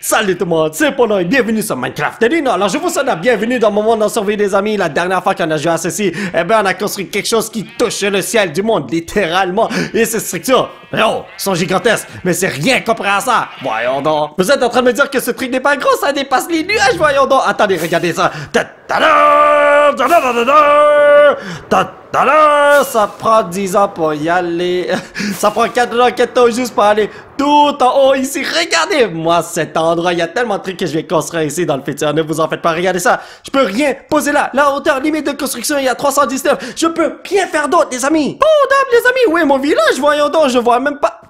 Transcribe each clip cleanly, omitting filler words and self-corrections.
Salut tout le monde, c'est Pono et bienvenue sur Minecraft. Alors je vous souhaite la bienvenue dans mon monde en survie les amis. La dernière fois qu'on a joué à ceci, eh ben on a construit quelque chose qui touche le ciel du monde, littéralement. Et ces structures, yo, sont gigantesques, mais c'est rien comparé à ça. Voyons donc. Vous êtes en train de me dire que ce truc n'est pas gros, ça dépasse les nuages, voyons donc. Attendez, regardez ça. Ça prend 10 ans pour y aller. Ça prend 4 ans juste pour aller tout en haut ici. Regardez-moi cet endroit. Il y a tellement de trucs que je vais construire ici dans le futur. Ne vous en faites pas. Regardez ça. Je peux rien poser là. La hauteur limite de construction est à 319. Je peux rien faire d'autre, les amis. Oh, dame, les amis. Où est mon village? Voyons donc. Je vois même pas.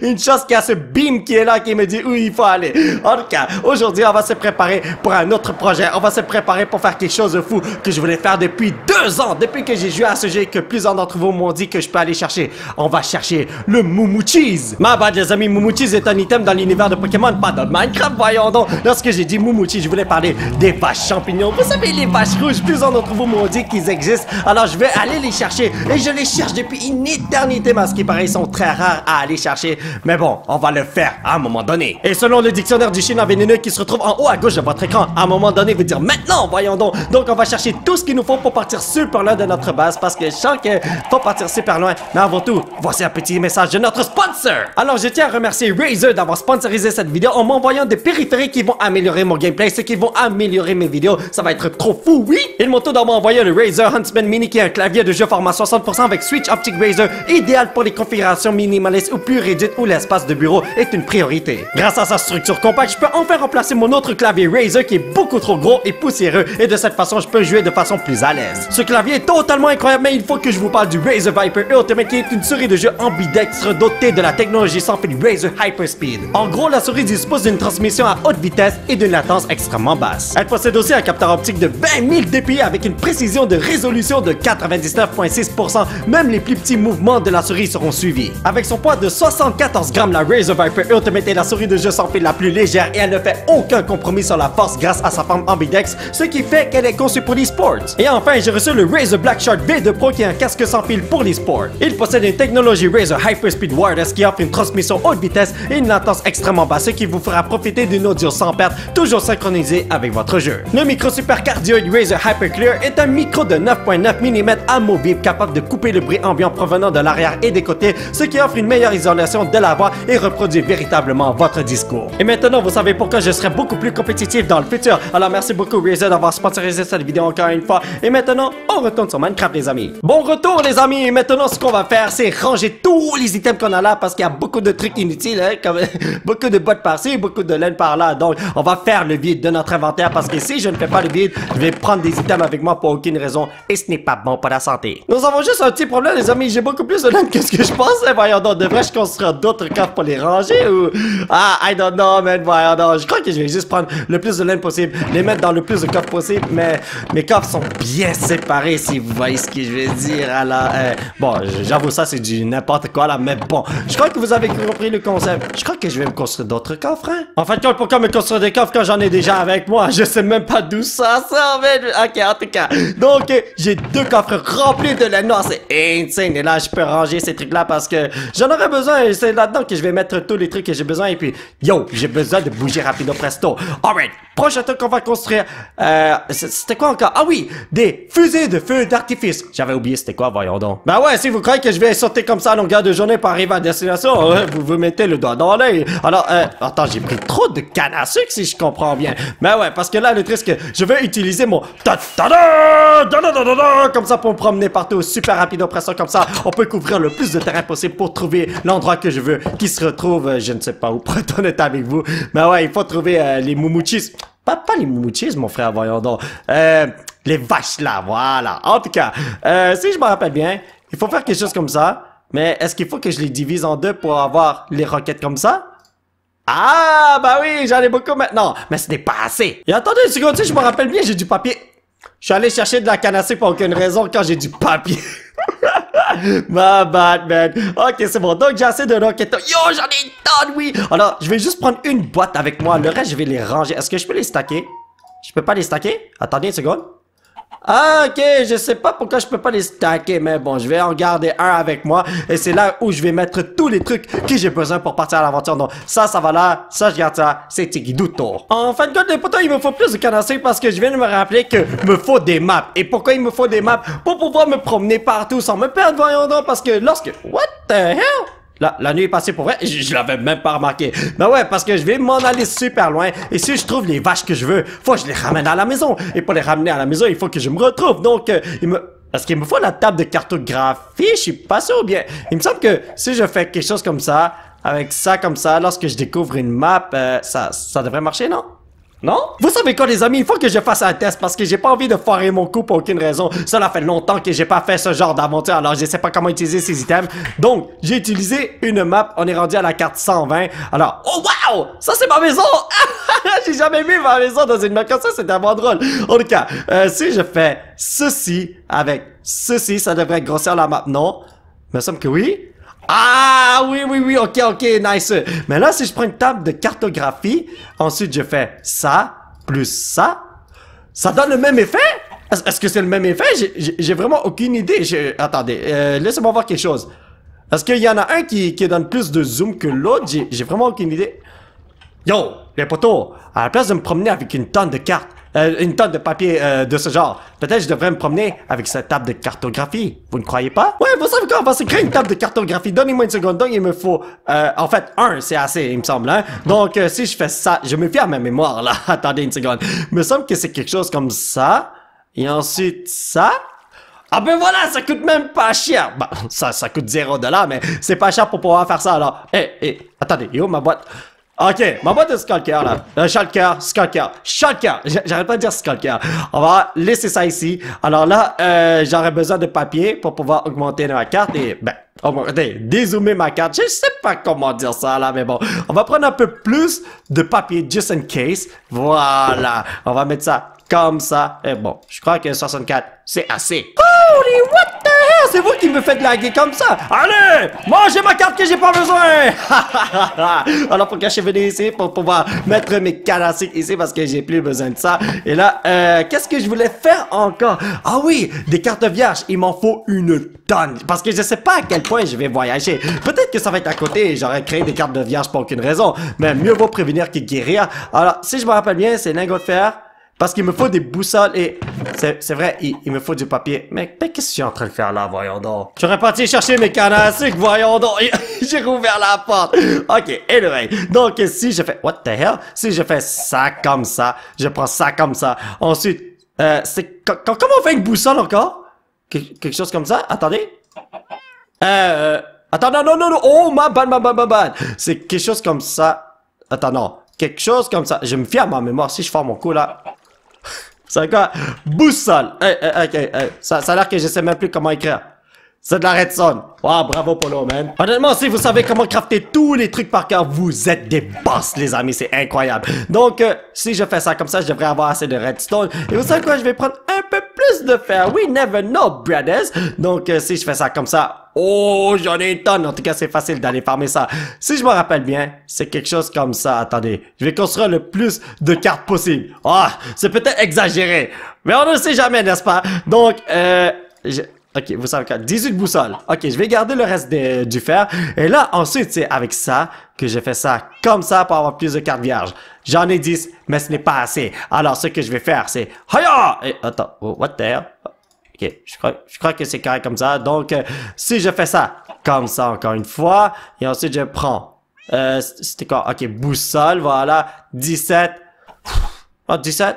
Une chose qu'il y a ce bim qui est là qui me dit où il faut aller. En tout cas, aujourd'hui, on va se préparer pour un autre projet. On va se préparer pour faire quelque chose de fou que je voulais faire depuis 2 ans. Depuis que j'ai joué à ce jeu que plusieurs d'entre vous m'ont dit que je peux aller chercher. On va chercher le Moumou Cheese. Ma bad les amis, Moumou Cheese est un item dans l'univers de Pokémon, pas dans Minecraft, voyons donc. Lorsque j'ai dit Moumou Cheese, je voulais parler des vaches champignons. Vous savez, les vaches rouges, plusieurs d'entre vous m'ont dit qu'ils existent. Alors je vais aller les chercher. Et je les cherche depuis une éternité, mais à ce qui paraît, ils sont très rares à aller chercher. Mais bon, on va le faire à un moment donné. Et selon le dictionnaire du chinois vénéneux qui se retrouve en haut à gauche de votre écran, à un moment donné, vous dire maintenant, voyons donc. Donc on va chercher tout ce qu'il nous faut pour partir super loin de notre base parce que je sens qu'il faut partir super loin. Mais avant tout, voici un petit message de notre sponsor. Alors je tiens à remercier Razer d'avoir sponsorisé cette vidéo en m'envoyant des périphériques qui vont améliorer mon gameplay, ceux qui vont améliorer mes vidéos. Ça va être trop fou, oui! Ils m'ont tout d'abord envoyé le Razer Huntsman Mini qui est un clavier de jeu format 60% avec switch optique Razer, idéal pour les configurations minimalistes ou plus réduites où l'espace de bureau est une priorité. Grâce à sa structure compacte, je peux enfin remplacer mon autre clavier Razer qui est beaucoup trop gros et poussiéreux et de cette façon, je peux jouer de façon plus à l'aise. Ce clavier est totalement incroyable, mais il faut que je vous parle du Razer Viper Ultimate qui est une souris de jeu ambidextre dotée de la technologie sans fil Razer Hyperspeed. En gros, la souris dispose d'une transmission à haute vitesse et d'une latence extrêmement basse. Elle possède aussi un capteur optique de 20 000 dpi avec une précision de résolution de 99,6%. Même les plus petits mouvements de la souris seront suivis. Avec son poids de 74 grammes, la Razer Viper Ultimate est la souris de jeu sans fil la plus légère et elle ne fait aucun compromis sur la force grâce à sa forme ambidextre, ce qui fait qu'elle est conçue pour l'e-sport. Et enfin, j'ai reçu le Razer Black Shark V2 Pro qui est un casque sans fil pour l'e-sport. Il possède une technologie Razer Hyperspeed Wireless qui offre une transmission haute vitesse et une latence extrêmement basse, ce qui vous fera profiter d'une audio sans perte, toujours synchronisée avec votre jeu. Le micro super cardioïde Razer Hyper Clear est un micro de 9,9 mm amovible capable de couper le bruit ambiant provenant de l'arrière et des côtés, ce qui offre une meilleure isolation de la voix et reproduit véritablement votre discours. Et maintenant, vous savez pourquoi je serai beaucoup plus compétitif dans le futur. Alors merci beaucoup Razer d'avoir sponsorisé cette vidéo encore une fois. Et maintenant, on retourne sur Minecraft les amis. Bon retour les amis. Et maintenant ce qu'on va faire c'est ranger tous les items qu'on a là parce qu'il y a beaucoup de trucs inutiles hein, comme beaucoup de bottes par-ci, beaucoup de laine par-là. Donc on va faire le vide de notre inventaire parce que si je ne fais pas le vide, je vais prendre des items avec moi pour aucune raison et ce n'est pas bon pour la santé. Nous avons juste un petit problème les amis, j'ai beaucoup plus de laine que ce que je pensais. Voyons donc, devrais-je construire d'autres caves pour les ranger ou... Ah, I don't know man, voyons donc. Je crois que je vais juste prendre le plus de laine possible, les mettre dans le plus de caves possible, mais mes caves sont bien séparées si vous voyez ce que je veux dire. Alors, bon, j'avoue ça c'est du n'importe quoi là, mais bon, je crois que vous avez compris le concept. Je crois que je vais me construire d'autres coffres, hein? En fait, pourquoi me construire des coffres quand j'en ai déjà avec moi? Je sais même pas d'où ça sort, mais... Ok, en tout cas, donc j'ai 2 coffres remplis de laine noire, c'est insane, et là je peux ranger ces trucs là parce que j'en aurais besoin, et c'est là-dedans que je vais mettre tous les trucs que j'ai besoin, et puis, yo, j'ai besoin de bouger rapido presto. Alright, prochain truc qu'on va construire, c'était quoi encore? Ah oui, des fusées de feu d'artifice. J'avais oublié c'était quoi, voyons donc. Bah ouais, si vous croyez que je vais sauter comme ça à longueur de journée pour arriver à destination, vous vous mettez le doigt dans l'œil. Alors, attends, j'ai pris trop de canne à sucre si je comprends bien. Mais ouais, parce que là, le truc, c'est que je vais utiliser mon comme ça pour me promener partout, super rapide oppression comme ça. On peut couvrir le plus de terrain possible pour trouver l'endroit que je veux, qui se retrouve, je ne sais pas où, pour être honnête avec vous. Mais ouais, il faut trouver les moumouchis. Pas les moumouchis, mon frère, voyons donc. Les vaches là, voilà. En tout cas, si je me rappelle bien, il faut faire quelque chose comme ça. Mais est-ce qu'il faut que je les divise en 2 pour avoir les roquettes comme ça? Ah, bah oui, j'en ai beaucoup maintenant. Mais ce n'est pas assez. Et attendez une seconde, si je me rappelle bien, j'ai du papier. Je suis allé chercher de la canne à sucre pour aucune raison quand j'ai du papier. Ma bad man. Ok, c'est bon. Donc j'ai assez de roquettes. Yo, j'en ai une tonne, oui. Alors, je vais juste prendre une boîte avec moi. Le reste, je vais les ranger. Est-ce que je peux les stacker? Je peux pas les stacker? Attendez une seconde. Ah, ok, je sais pas pourquoi je peux pas les stacker, mais bon, je vais en garder un avec moi. Et c'est là où je vais mettre tous les trucs que j'ai besoin pour partir à l'aventure. Donc, ça va là, ça, je garde ça, c'est Tigiduto. En fin de compte, les potos, il me faut plus de canne à sucre parce que je viens de me rappeler que me faut des maps. Et pourquoi il me faut des maps? Pour pouvoir me promener partout sans me perdre, voyons donc, parce que lorsque... What the hell? La nuit est passée pour vrai, je l'avais même pas remarqué. Ben ouais, parce que je vais m'en aller super loin. Et si je trouve les vaches que je veux, faut que je les ramène à la maison. Et pour les ramener à la maison, il faut que je me retrouve. Donc, Est-ce qu'il me faut la table de cartographie? Je suis pas sûr bien. Il me semble que si je fais quelque chose comme ça, avec ça comme ça, lorsque je découvre une map, ça devrait marcher, non? Non? Vous savez quoi, les amis? Il faut que je fasse un test parce que j'ai pas envie de foirer mon coup pour aucune raison. Cela fait longtemps que j'ai pas fait ce genre d'aventure, alors je sais pas comment utiliser ces items. Donc, j'ai utilisé une map. On est rendu à la carte 120. Alors, oh wow! Ça, c'est ma maison! J'ai jamais vu ma maison dans une map comme ça. C'est tellement drôle. En tout cas, si je fais ceci avec ceci, ça devrait grossir la map, non? Il me semble que oui. Ah, oui, ok, nice. Mais là, si je prends une table de cartographie, ensuite je fais ça, plus ça, ça donne le même effet? Est-ce que c'est le même effet? J'ai vraiment aucune idée. Attendez, laissez-moi voir quelque chose. Est-ce qu'il y en a un qui donne plus de zoom que l'autre? J'ai vraiment aucune idée. Yo, les potos, à la place de me promener avec une tonne de cartes, une tonne de papier de ce genre. Peut-être je devrais me promener avec cette table de cartographie. Vous ne croyez pas? Ouais, vous savez quoi? On va se créer une table de cartographie. Donnez-moi une seconde. Donc, il me faut... en fait, un, c'est assez, il me semble. Hein? Donc, si je fais ça... Je me fie à ma mémoire, là. Attendez une seconde. Il me semble que c'est quelque chose comme ça. Et ensuite, ça... Ah ben voilà, ça coûte même pas cher. Bah, ça coûte 0$, mais c'est pas cher pour pouvoir faire ça, alors. Attendez, yo, ma boîte... Ok, ma boîte de skulker là. Shulker. J'arrête pas de dire skulker. On va laisser ça ici. Alors là, j'aurais besoin de papier pour pouvoir augmenter ma carte et ben, augmenter, dézoomer ma carte. Je sais pas comment dire ça là, mais bon. On va prendre un peu plus de papier just in case. Voilà. On va mettre ça comme ça. Et bon, je crois que 64, c'est assez. Holy what? C'est vous qui me faites laguer comme ça. Allez, mangez ma carte que j'ai pas besoin. Alors pour cacher venir ici pour pouvoir mettre mes calassiques ici parce que j'ai plus besoin de ça. Et là, qu'est-ce que je voulais faire encore? Ah oui, des cartes vierges. Il m'en faut une tonne parce que je sais pas à quel point je vais voyager. Peut-être que ça va être à côté. J'aurais créé des cartes de vierges pour aucune raison. Mais mieux vaut prévenir que guérir. Alors si je me rappelle bien, c'est lingot de fer. Parce qu'il me faut des boussoles et... C'est vrai, il me faut du papier. Mec, mais qu'est-ce que je suis en train de faire là, voyons donc? J'aurais parti chercher mes cannes à sucre, voyons donc. J'ai rouvert la porte. Ok, anyway. Donc, si je fais... What the hell? Si je fais ça comme ça, je prends ça comme ça. Ensuite, c'est... Comment on fait une boussole encore? Quelque chose comme ça? Attendez. Attends, non. Oh, ma ban. C'est quelque chose comme ça. Attends, non. Quelque chose comme ça. Je me fie à ma mémoire si je forme mon coup là. C'est quoi? Boussole! Ça a l'air que je sais même plus comment écrire. C'est de la redstone. Wow, bravo Polo, man. Honnêtement, si vous savez comment crafter tous les trucs par cœur, vous êtes des boss, les amis. C'est incroyable. Donc, si je fais ça comme ça, je devrais avoir assez de redstone. Et vous savez quoi? Je vais prendre un peu plus de fer. We never know, brothers. Donc, si je fais ça comme ça... Oh, j'en ai une tonne. En tout cas, c'est facile d'aller farmer ça. Si je me rappelle bien, c'est quelque chose comme ça. Attendez, je vais construire le plus de cartes possible. Ah, oh, c'est peut-être exagéré. Mais on ne sait jamais, n'est-ce pas? Donc, Ok, vous savez quoi, 18 boussoles. Ok, je vais garder le reste du fer. Et là, ensuite, c'est avec ça que je fais ça comme ça pour avoir plus de cartes vierges. J'en ai 10, mais ce n'est pas assez. Alors, ce que je vais faire, c'est... Hiya! Et, attends, what the hell? Ok, je crois que c'est carré comme ça. Donc, si je fais ça comme ça encore une fois, et ensuite, je prends... C'était quoi? Ok, boussole, voilà. 17. Oh, 17?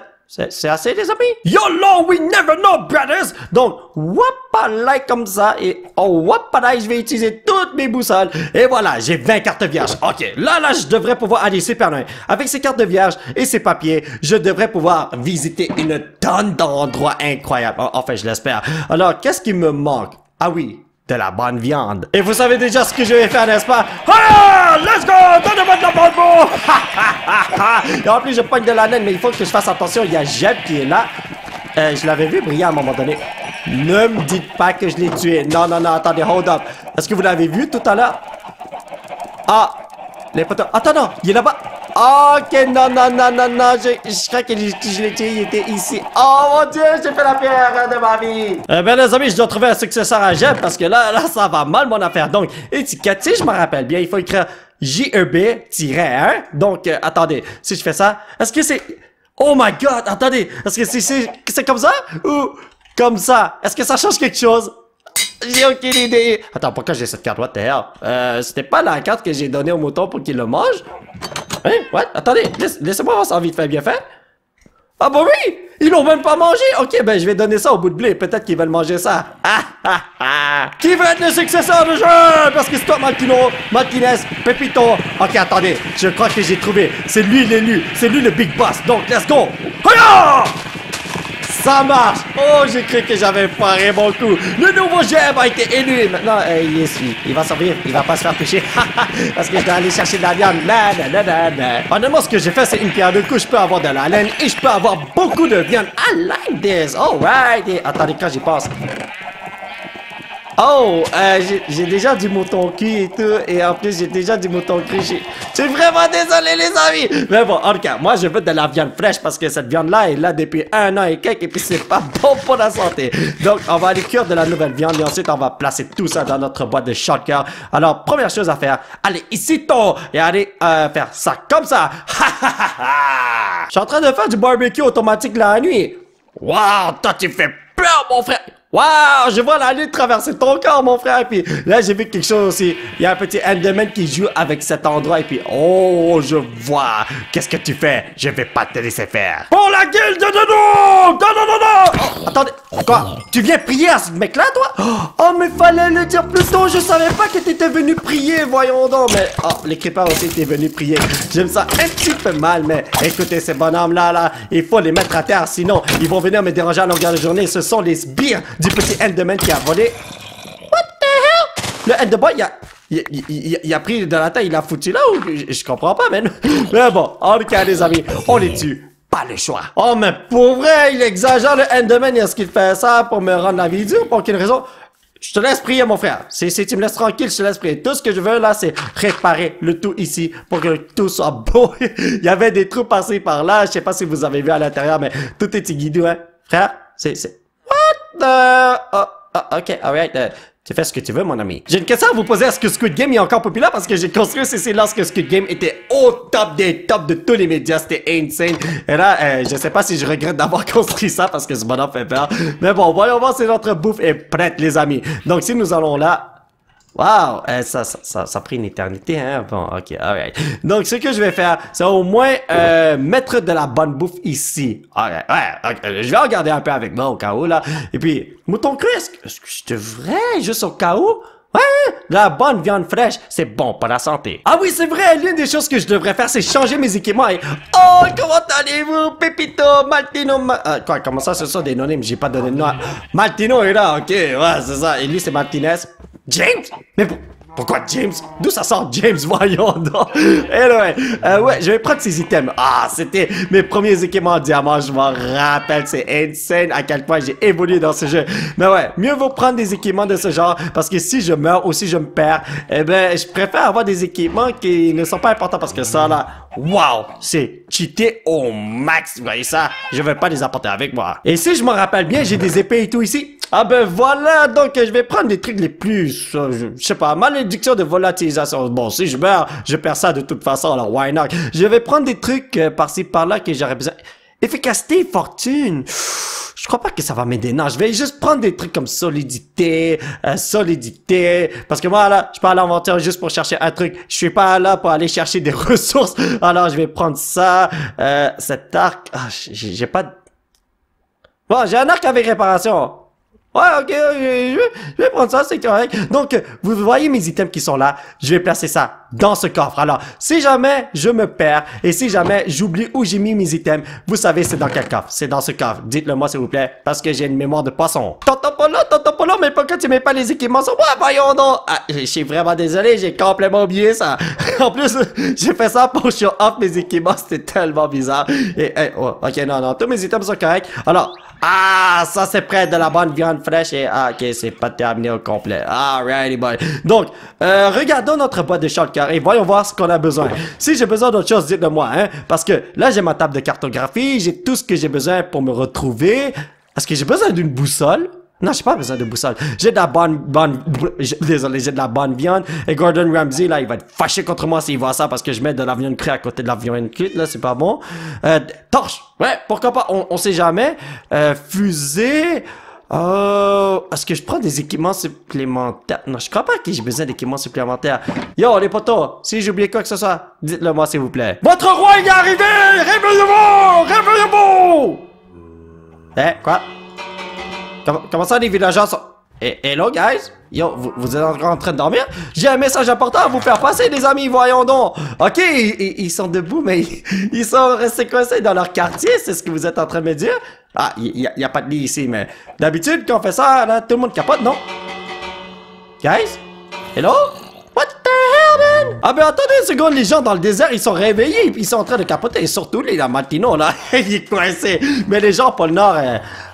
C'est assez, les amis? YOLO, we never know, brothers! Donc, wapalai comme ça, et oh, wapalai, je vais utiliser toutes mes boussoles. Et voilà, j'ai 20 cartes vierges. Ok, là, je devrais pouvoir aller super loin. Avec ces cartes vierges et ces papiers, je devrais pouvoir visiter une tonne d'endroits incroyables. Enfin, je l'espère. Alors, qu'est-ce qui me manque? Ah oui, de la bonne viande. Et vous savez déjà ce que je vais faire, n'est-ce pas? Ah, let's go! Donnez-moi de la bonne bouffe! Et en plus, je pogne de la laine, mais il faut que je fasse attention. Il y a Jeb qui est là. Je l'avais vu briller à un moment donné. Ne me dites pas que je l'ai tué. Non, attendez, hold up. Est-ce que vous l'avez vu tout à l'heure? Ah, les potes. Attends, non, il est là-bas. Ok, non, non, non, non, non, je crois que je l'ai tiré, il était ici. Oh mon Dieu, j'ai fait la pierre de ma vie. Ben les amis, je dois trouver un successeur à Jeb parce que là, ça va mal mon affaire. Donc, étiquette, si je me rappelle bien, il faut écrire JEB-1. Donc, attendez, si je fais ça, est-ce que c'est... Oh my God, attendez, est-ce que c'est comme ça ou comme ça? Est-ce que ça change quelque chose? J'ai aucune idée. Attends, pourquoi j'ai cette carte? What the hell? C'était pas la carte que j'ai donnée au mouton pour qu'il le mange? Hein? What? Attendez, laissez-moi voir ça envie de faire bien faire. Ah bah oui! Ils l'ont même pas mangé! Ok, ben je vais donner ça au bout de blé, peut-être qu'ils veulent manger ça. Ah ah ah! Qui veut être le successeur de jeu? Parce que c'est toi, Maltino, Martinez, Pepito. Ok, attendez, je crois que j'ai trouvé. C'est lui l'élu, c'est lui le big boss. Donc, let's go! Hola! Ça marche! Oh, j'ai cru que j'avais foiré mon coup. Le nouveau Jeb a été élu. Et maintenant, il est suivi. Il va survivre. Il va pas se faire toucher. Parce que je dois aller chercher de la viande. Honnêtement, ce que j'ai fait, c'est une pierre de coup. Je peux avoir de la laine et je peux avoir beaucoup de viande. I like this. Alright. Et attendez, quand j'y passe. Oh, j'ai déjà du mouton cuit et tout, et en plus j'ai déjà du mouton cuit. Je suis vraiment désolé les amis. Mais bon, en tout cas, moi je veux de la viande fraîche parce que cette viande-là est là depuis 1 an et quelques, et puis c'est pas bon pour la santé. Donc on va aller cuire de la nouvelle viande et ensuite on va placer tout ça dans notre boîte de shulker. Alors première chose à faire, allez ici ton et allez faire ça comme ça. Je suis en train de faire du barbecue automatique la nuit. Waouh, toi tu fais peur mon frère. Waouh, je vois la lune traverser ton corps, mon frère. Et puis là, j'ai vu quelque chose aussi. Il y a un petit Enderman qui joue avec cet endroit. Et puis, oh, je vois. Qu'est-ce que tu fais? Je vais pas te laisser faire. Pour la guilde de nous! Non, non, non, non! Oh, attendez, quoi? Tu viens prier à ce mec-là, toi? Oh, mais fallait le dire plus tôt. Je savais pas que t'étais venu prier, voyons donc. Mais, oh, les creepers aussi étaient venus prier. Je me sens un petit peu mal, mais écoutez, ces bonhommes-là, là, il faut les mettre à terre. Sinon, ils vont venir me déranger à longueur de journée. Ce sont les sbires du petit Enderman qui a volé. What the hell? Le Enderman, il a pris de la taille, il a foutu là ou je comprends pas, man. Mais bon, en tout cas, les amis, on les tue. Pas le choix. Oh, mais pour vrai, il exagère le Enderman. Est-ce qu'il fait ça pour me rendre la vie dure? Pour quelle raison? Je te laisse prier, mon frère. Si tu me laisses tranquille, je te laisse prier. Tout ce que je veux, là, c'est réparer le tout ici pour que tout soit beau. Il y avait des trous passés par là. Je sais pas si vous avez vu à l'intérieur, mais tout est guidou, hein. Frère, c'est... ok, alright, tu fais ce que tu veux, mon ami. J'ai une question à vous poser, est-ce que Squid Game est encore populaire? Parce que j'ai construit ceci lorsque Squid Game était au top des tops de tous les médias, c'était insane. Et là, je sais pas si je regrette d'avoir construit ça parce que ce bonhomme fait peur. Mais bon, voyons voir si notre bouffe est prête, les amis. Donc si nous allons là... Wow, ça a pris une éternité, hein? Bon, ok, alright. Donc, ce que je vais faire, c'est au moins mettre de la bonne bouffe ici. Alright, ouais, okay. Je vais regarder un peu avec moi au cas où, là. Et puis, mouton cru, est-ce que je devrais, juste au cas où? Ouais, la bonne viande fraîche, c'est bon pour la santé. Ah oui, c'est vrai, l'une des choses que je devrais faire, c'est changer mes équipements et... Oh, comment allez-vous, Pepito, Maltino, quoi, comment ça, ce sont des non-names, j'ai pas donné de nom. Maltino est là, ok, ouais, c'est ça, et lui, c'est Martinez. James? Mais pourquoi James? D'où ça sort James? Voyons donc! Anyway, ouais, je vais prendre ces items. Ah, c'était mes premiers équipements en diamant, je m'en rappelle. C'est insane à quel point j'ai évolué dans ce jeu. Mais ouais, mieux vaut prendre des équipements de ce genre, parce que si je meurs ou si je me perds, eh ben, je préfère avoir des équipements qui ne sont pas importants, parce que ça, là, wow, c'est cheaté au max. Vous voyez ça? Je vais pas les apporter avec moi. Et si je me rappelle bien, j'ai des épées et tout ici. Ah ben voilà, donc je vais prendre les trucs les plus, je sais pas, malédiction de volatilisation. Bon, si je meurs, je perds ça de toute façon, alors why not? Je vais prendre des trucs par-ci, par-là que j'aurais besoin. Efficacité, fortune. Je crois pas que ça va m'aider, non, je vais juste prendre des trucs comme solidité, solidité, parce que moi, là, je pars à l'inventaire juste pour chercher un truc, je suis pas là pour aller chercher des ressources, alors je vais prendre ça, cet arc, ah, j'ai pas... Bon, j'ai un arc avec réparation. Ouais, ok, je vais prendre ça, c'est correct. Donc, vous voyez mes items qui sont là. Je vais placer ça dans ce coffre. Alors, si jamais je me perds et si jamais j'oublie où j'ai mis mes items, vous savez c'est dans quel coffre. C'est dans ce coffre. Dites-le moi, s'il vous plaît, parce que j'ai une mémoire de poisson. Tonton Polo, mais pourquoi tu mets pas les équipements sur moi? Voyons donc! Ah, je suis vraiment désolé, j'ai complètement oublié ça. En plus, j'ai fait ça pour show off mes équipements. C'était tellement bizarre. Et, oh, ok, non, non, tous mes items sont corrects. Alors, Ah, ça c'est près de la bonne viande fraîche et... Ah, ok, c'est pas terminé au complet. Alrighty, boy. Donc, regardons notre boîte de shotcar et voyons voir ce qu'on a besoin. Si j'ai besoin d'autre chose, dites-le moi, hein. Parce que là, j'ai ma table de cartographie, j'ai tout ce que j'ai besoin pour me retrouver. Est-ce que j'ai besoin d'une boussole? Non, j'ai pas besoin de boussole. J'ai de la Désolé, j'ai de la bonne viande. Et Gordon Ramsay, là, il va être fâché contre moi s'il voit ça parce que je mets de la viande crue à côté de la viande cuite. Là, c'est pas bon. Torche! Ouais, pourquoi pas? On sait jamais. Fusée... est-ce que je prends des équipements supplémentaires? Non, je crois pas que j'ai besoin d'équipements supplémentaires. Yo, les potos, si j'ai oublié quoi que ce soit, dites-le moi, s'il vous plaît. Votre roi, il est arrivé! Réveillez-vous! Réveillez-vous! Eh, quoi? Comment ça, les villageois sont... Hello, guys? Yo, vous êtes encore en train de dormir? J'ai un message important à vous faire passer, les amis, voyons donc! Ok, ils sont debout, mais ils sont restés coincés dans leur quartier, c'est ce que vous êtes en train de me dire? Ah, il n'y a pas de lit ici, mais... D'habitude, quand on fait ça, là, tout le monde capote, non? Guys? Hello? What the hell, man? Ah ben attendez une seconde, les gens dans le désert, ils sont réveillés, ils sont en train de capoter, et surtout les Latino, là, ils est coincé. Mais les gens pour le nord,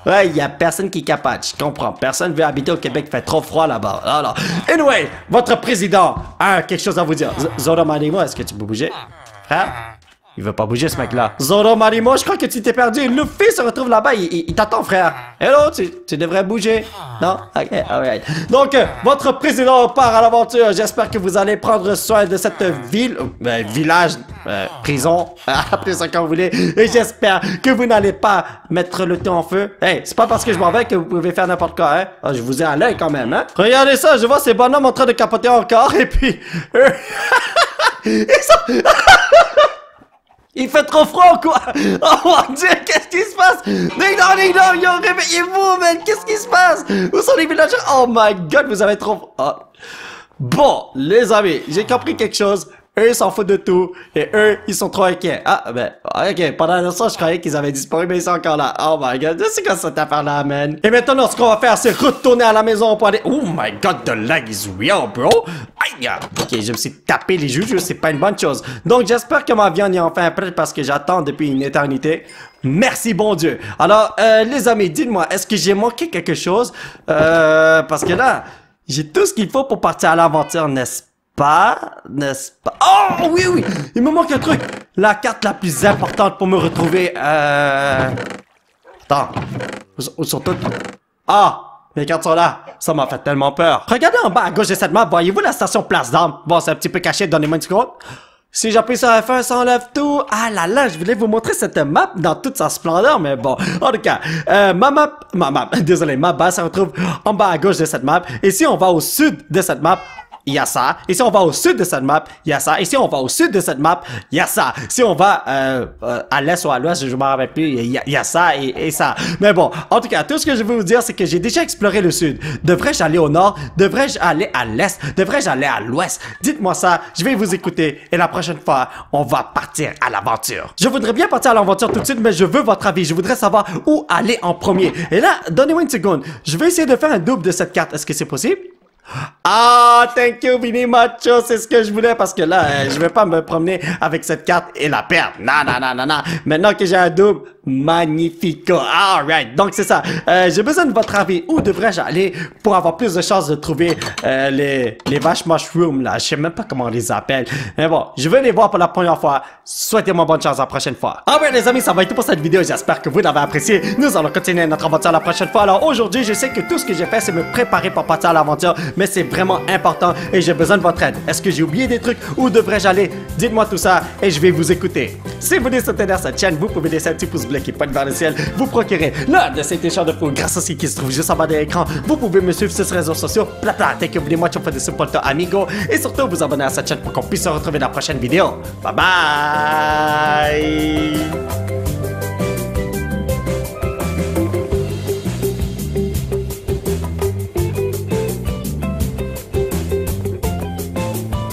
ouais, il y a personne qui capote, je comprends. Personne veut habiter au Québec, il fait trop froid là-bas. Alors, anyway, votre président a quelque chose à vous dire. Zoromanimo, est-ce que tu peux bouger? Frère? Il veut pas bouger ce mec-là. Zoromanimo, je crois que tu t'es perdu. Luffy se retrouve là-bas, il t'attend, frère. Hello, tu devrais bouger. Non? Ok, alright. Donc, votre président part à l'aventure. J'espère que vous allez prendre soin de cette ville, village, prison, appelez ça quand vous voulez. Et j'espère que vous n'allez pas mettre le temps en feu. Hey, c'est pas parce que je m'en vais que vous pouvez faire n'importe quoi, hein. Oh, je vous ai à l'œil quand même, hein. Regardez ça, je vois ces bonhommes en train de capoter encore et puis... Ils sont... Il fait trop froid ou quoi? Oh mon dieu, qu'est-ce qui se passe? Ding dong, yo, réveillez-vous, man! Qu'est-ce qui se passe? Où sont les villagers? Oh my god, vous avez trop... Oh. Bon, les amis, j'ai compris quelque chose. Eux, ils s'en foutent de tout. Et eux, ils sont trop inquiets. Ah, ben, ok, pendant un instant, je croyais qu'ils avaient disparu, mais ils sont encore là. Oh my god, c'est quoi cette affaire-là, man? Et maintenant, ce qu'on va faire, c'est retourner à la maison pour aller... Oh my god, the lag is real, bro! Aïe! Ok, je me suis tapé les joues, c'est pas une bonne chose. Donc, j'espère que ma viande est enfin prête parce que j'attends depuis une éternité. Merci, bon Dieu. Alors, les amis, dites-moi, est-ce que j'ai manqué quelque chose? Parce que là, j'ai tout ce qu'il faut pour partir à l'aventure, n'est-ce pas? N'est-ce pas? Oh, oui, oui! Il me manque un truc! La carte la plus importante pour me retrouver, Attends. Où sont toutes? Ah! Mes cartes sont là! Ça m'a fait tellement peur! Regardez en bas à gauche de cette map, voyez-vous la station Place d'Armes? Bon, c'est un petit peu caché, donnez-moi une seconde. Si j'appuie sur F1, ça enlève tout. Ah là là, je voulais vous montrer cette map dans toute sa splendeur, mais bon. En tout cas, ma base se retrouve en bas à gauche de cette map. Et si on va au sud de cette map, il y a ça. Et si on va au sud de cette map, il y a ça. Et si on va au sud de cette map, il y a ça. Si on va à l'est ou à l'ouest, je m'en rappelle plus, il y a ça et ça. Mais bon, en tout cas, tout ce que je veux vous dire, c'est que j'ai déjà exploré le sud. Devrais-je aller au nord? Devrais-je aller à l'est? Devrais-je aller à l'ouest? Dites-moi ça, je vais vous écouter. Et la prochaine fois, on va partir à l'aventure. Je voudrais bien partir à l'aventure tout de suite, mais je veux votre avis. Je voudrais savoir où aller en premier. Et là, donnez-moi une seconde. Je vais essayer de faire un double de cette carte. Est-ce que c'est possible? Ah, thank you, Vinny Macho, c'est ce que je voulais parce que là, je vais pas me promener avec cette carte et la perdre. Non, non, non, non, non. Maintenant que j'ai un double, magnifico. Alright, donc c'est ça. J'ai besoin de votre avis. Où devrais-je aller pour avoir plus de chances de trouver les vaches mushrooms là? Je sais même pas comment on les appelle. Mais bon, je vais les voir pour la première fois. Souhaitez-moi bonne chance la prochaine fois. Ah ouais, les amis, ça va être tout pour cette vidéo. J'espère que vous l'avez apprécié. Nous allons continuer notre aventure la prochaine fois. Alors aujourd'hui, je sais que tout ce que j'ai fait, c'est me préparer pour partir à l'aventure. Mais c'est vraiment important et j'ai besoin de votre aide. Est-ce que j'ai oublié des trucs? Où devrais-je aller? Dites-moi tout ça et je vais vous écouter. Si vous voulez soutenir cette chaîne, vous pouvez laisser un petit pouce bleu qui pointe vers le ciel. Vous procurez l'un de ces t-shirts de fou grâce à ce qui se trouve juste en bas de l'écran. Vous pouvez me suivre sur ces réseaux sociaux. Plata, thank you, moi, tu fais des supporters amigos. Et surtout, vous abonner à cette chaîne pour qu'on puisse se retrouver dans la prochaine vidéo. Bye bye!